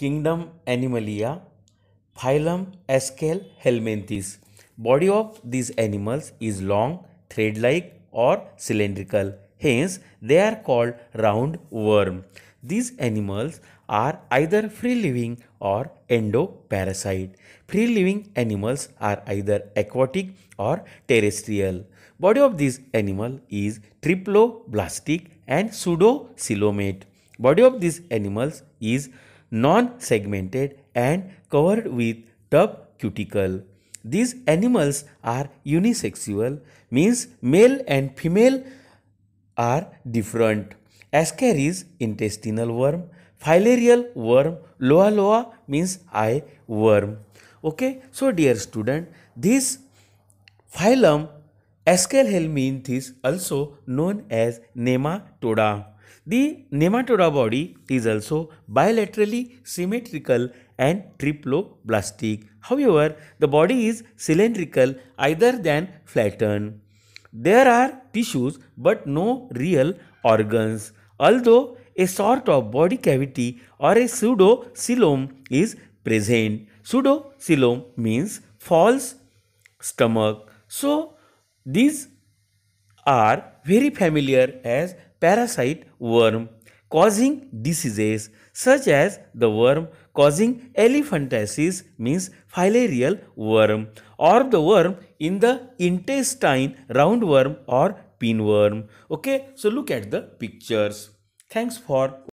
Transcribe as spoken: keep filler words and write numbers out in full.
Kingdom Animalia, phylum Aschelminthes. Body of these animals is long, thread-like or cylindrical. Hence, they are called roundworm. These animals are either free-living or endoparasite. Free-living animals are either aquatic or terrestrial. Body of this animal is triploblastic and pseudo coelomate. Body of these animals is non-segmented and covered with tough cuticle. These animals are unisexual, means male and female are different. Ascaris, intestinal worm, filarial worm, loa loa means eye worm. Okay, so dear student, this phylum Aschelminthes also known as Nematoda. The Nematoda body is also bilaterally symmetrical and triploblastic. However, the body is cylindrical either than flattened. There are tissues but no real organs, although a sort of body cavity or a pseudo coelom is present. Pseudo coelom means false stomach. So, these are very familiar as parasite worm causing diseases such as the worm causing elephantiasis means filarial worm, or the worm in the intestine, roundworm or pinworm. Okay, so look at the pictures. Thanks for